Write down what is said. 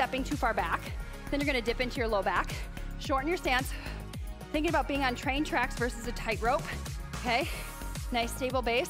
stepping too far back. Then you're gonna dip into your low back. Shorten your stance. Thinking about being on train tracks versus a tightrope, okay? Nice stable base.